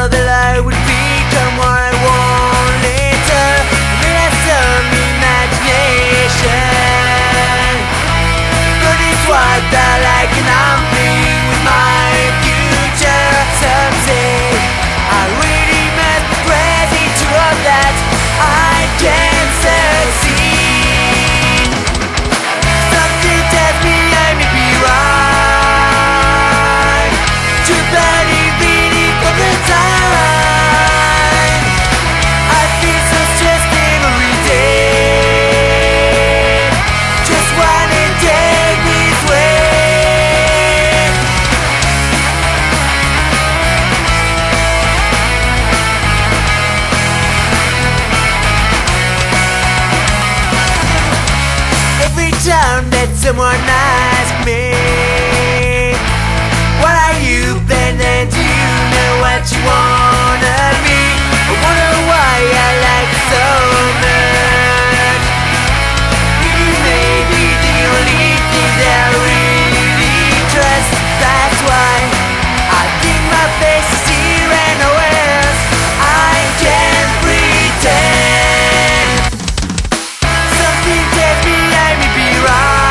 That I would become what I want later. It has some imagination, but it's what I like, and I'm playing with my future. Someday I really must progress into all that I can succeed. Something tells me I may be right to believe in it for the time. That someone asked me, what are you been, and do you know what you wanna be? I wonder why I like it so much. You may be the only thing that I really trust. That's why I think my face is here and nowhere else I can pretend. Something tells me I may be right.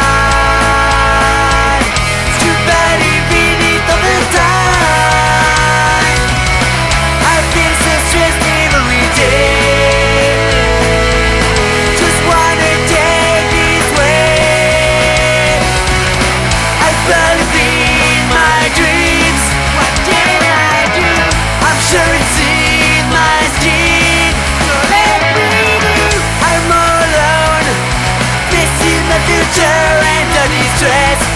Future and the distress.